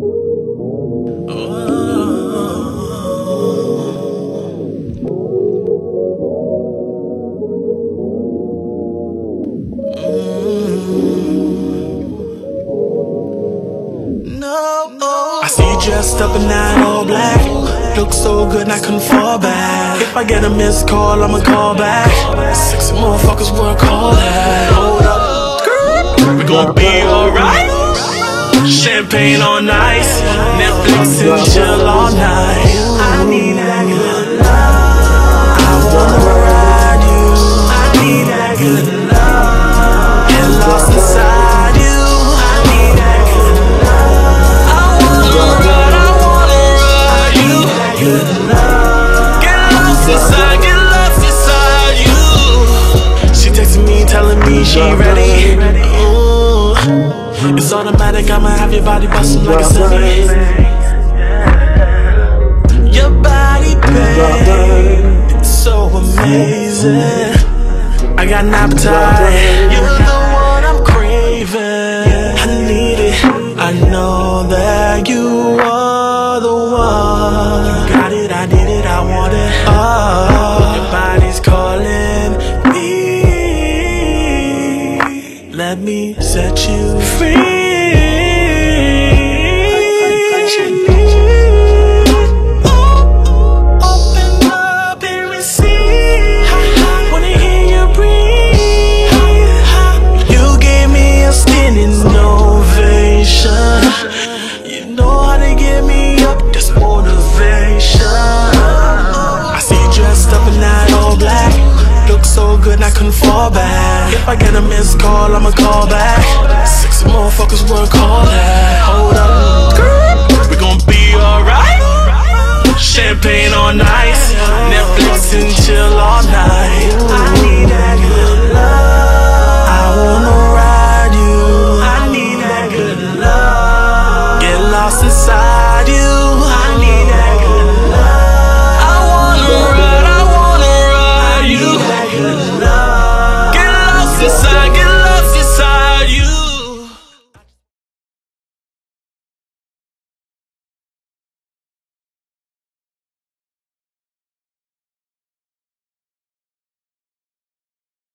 I see you dressed up in that all black. Look so good, I couldn't fall back. If I get a missed call, I'ma call back. Sexy motherfuckers wanna call that. Hold up, girl, we gon' be alright. Champagne on ice, Netflix and chill all night. I need that good love, I wanna ride you. I need that good love, get lost inside you. I need that good love, I wanna ride, I wanna ride you. I need that good love, get lost inside you. She texting me, telling me she ready. It's automatic, I'ma have your body bustin' like a symphony. Your body, babe, it's so amazing. I got an appetite, you're the one I'm craving. I need it, I know that you are the one. You got it, I need it, I want it. Oh, your body's calling me. Let me set you free. I couldn't fall back. If I get a missed call, I'ma call back. Six motherfuckers wanna call that. Hold up, girl, we gon' be alright. Champagne on ice, Netflix and chill all night.